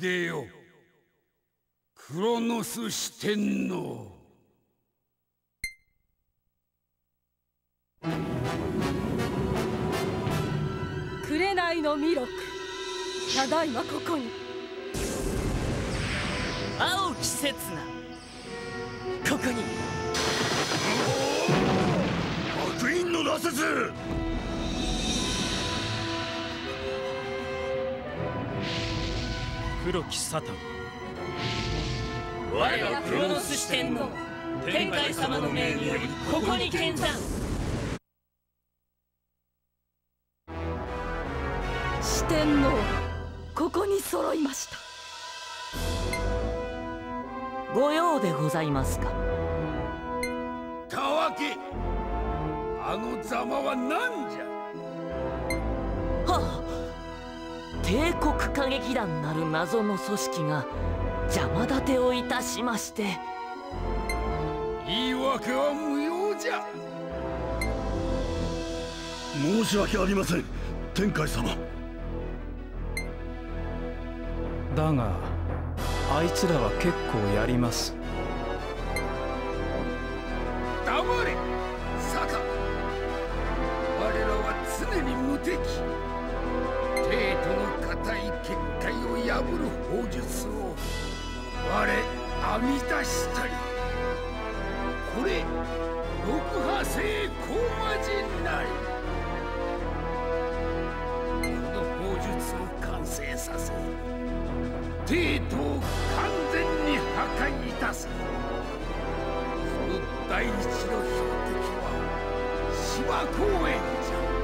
秀よ、クロノス四天王。紅の弥勒、ただいまここに。青き刹那、ここに。悪因のなせず。黒きサタン、我がクロノス四天王、天界様の命によりここに見参。四天王、ここに揃いました。御用でございますか。乾き、あのざまは何じゃ。はっ、帝国歌劇団なる謎の組織が邪魔立てをいたしまして。言い訳は無用じゃ。申し訳ありません、天海様。だがあいつらは結構やります。黙れ坂、我らは常に無敵。帝都の固い結界を破る法術を我編み出したり、これ六波星高魔神なり。この法術を完成させ、帝都を完全に破壊いたす。その第一の標的は芝公園じゃ。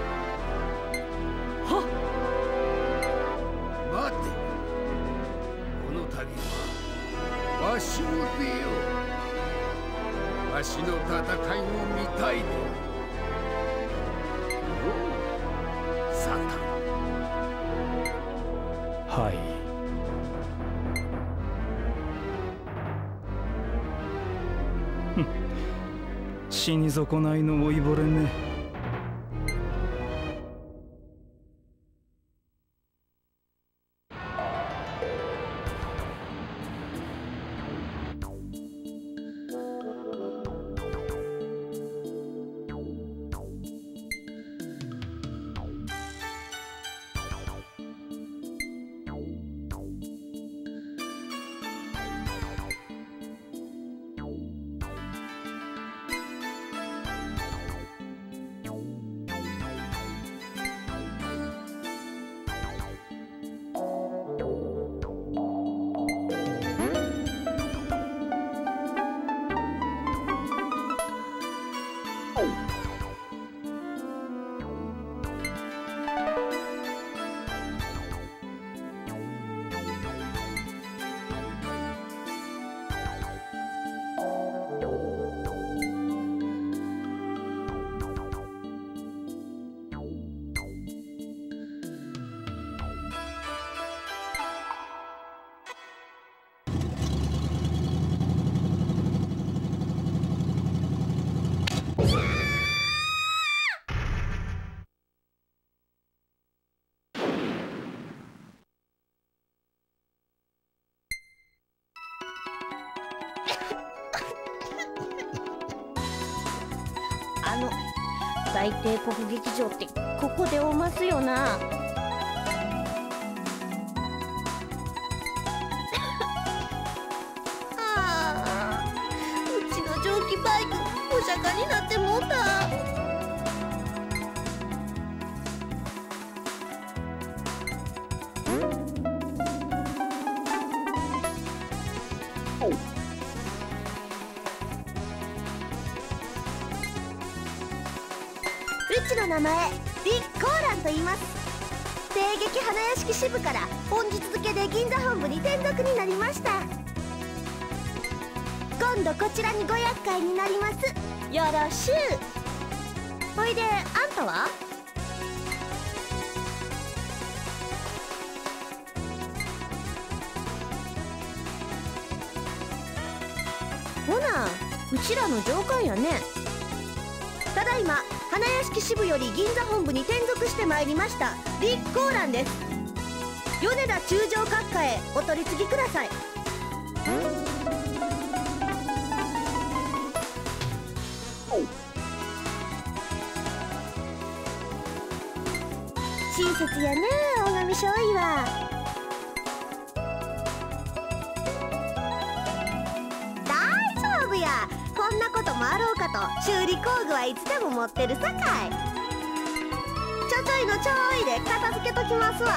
わしも出よう。わしの戦いを見たいで。おう、サタン。はい。死に損ないの老いぼれね。大帝国劇場ってここでおますよな。ああ、うちの蒸気バイクお釈迦になってもうた。名前、ビッコーランと言います。帝劇花屋敷支部から本日付で銀座本部に転属になりました。今度こちらにご厄介になります。よろしゅう。おいで。あんたはほな、うちらの上官やね。ただいま花屋敷支部より銀座本部に転属してまいりました、ビッコーランです。米田中将閣下へお取り次ぎください。親切やね尾上少尉は。大丈夫や、こんなこともあろうかと修理工具はいつでも持ってるさかい。ちょいのちょいで片付けときますわ。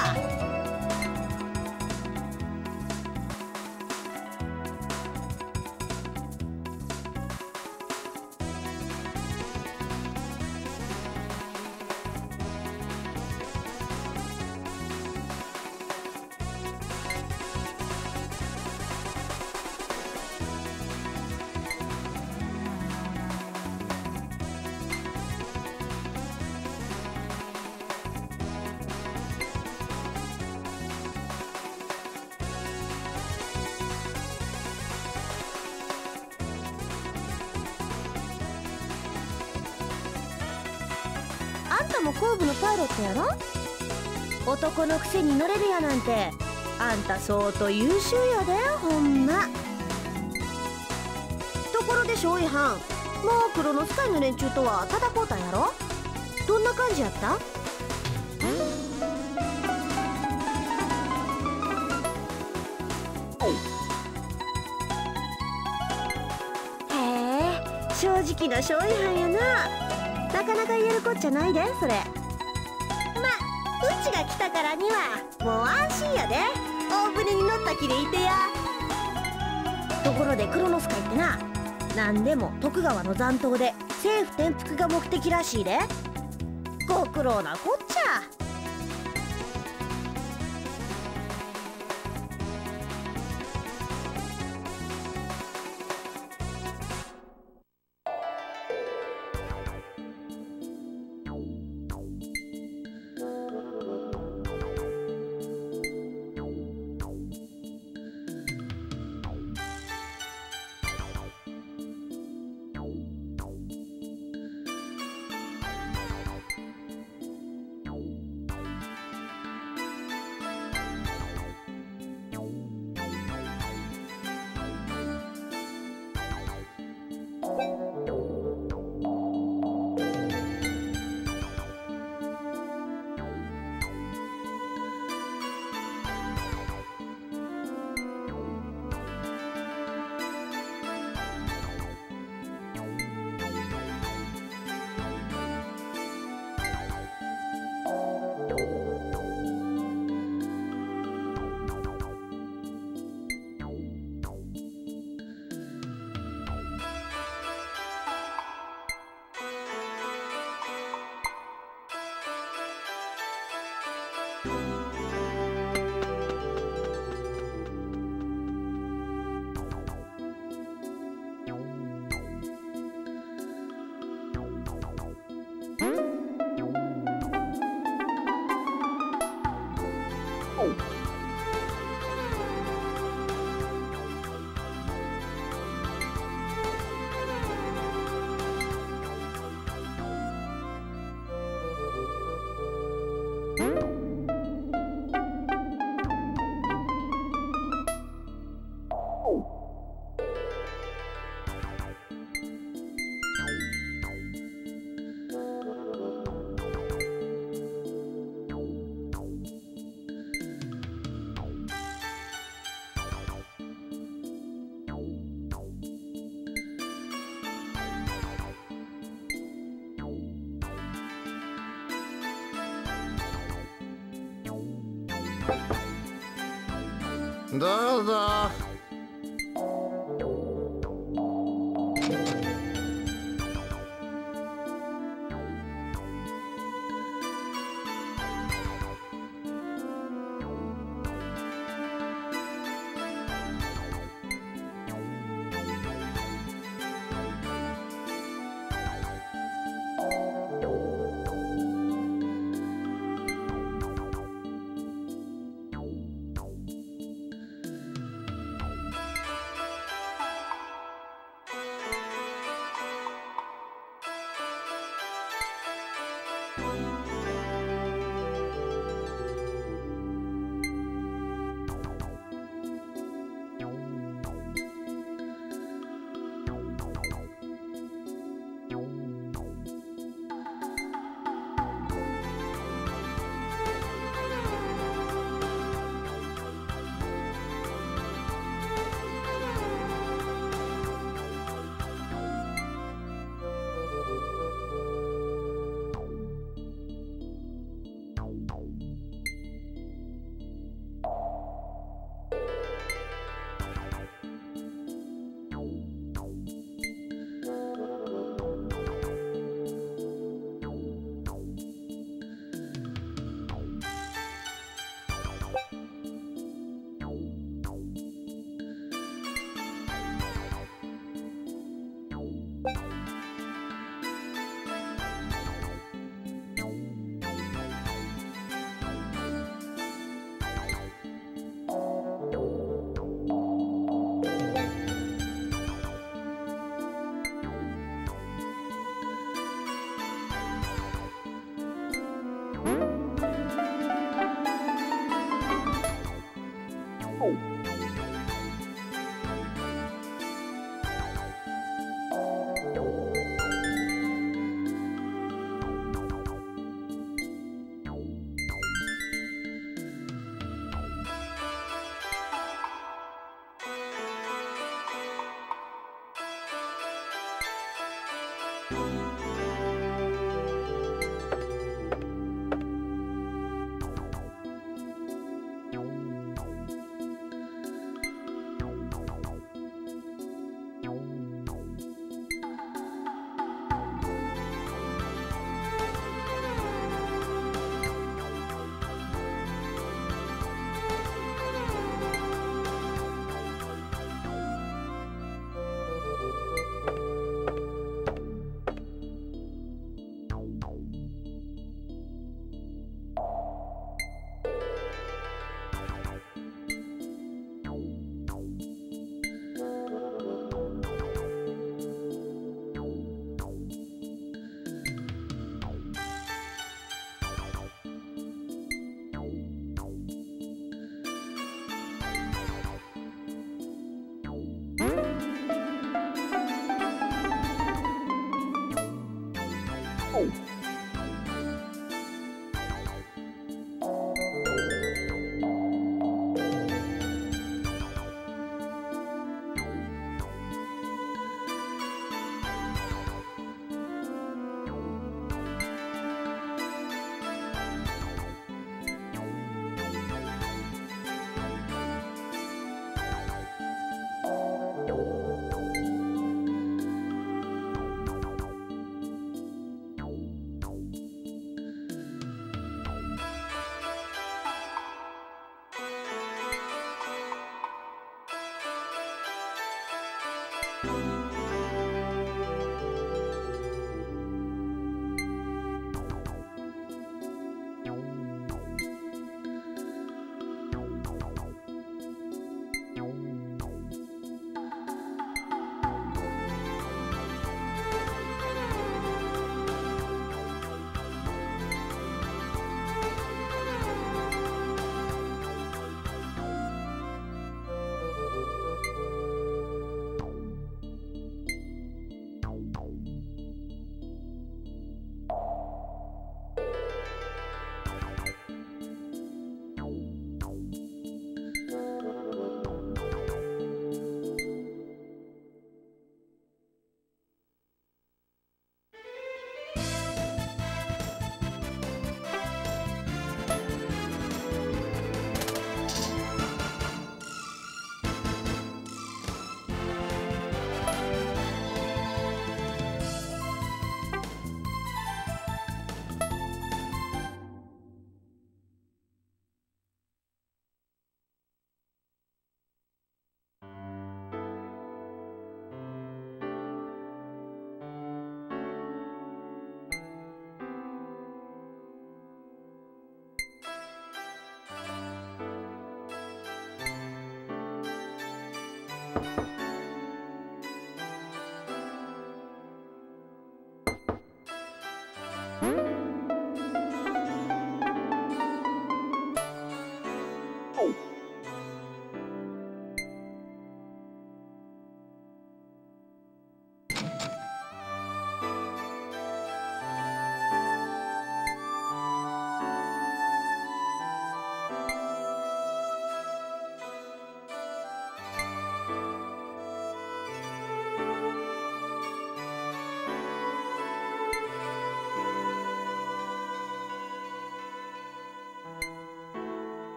あんたも工部のパイロットやろ。男のくせに乗れるやなんて、あんた相当優秀やでほんま。ところで少尉はん、もうクロノス界の連中とは戦うたんやろ。どんな感じやった？へえ、正直な少尉はんやな。なかなか言えるこっちゃないでそれ。まうちが来たからにはもう安心やで。大船に乗ったきりいてや。ところでクロノス界ってな、何でも徳川の残党で政府転覆が目的らしいで。ご苦労なこっちゃ。どうぞ。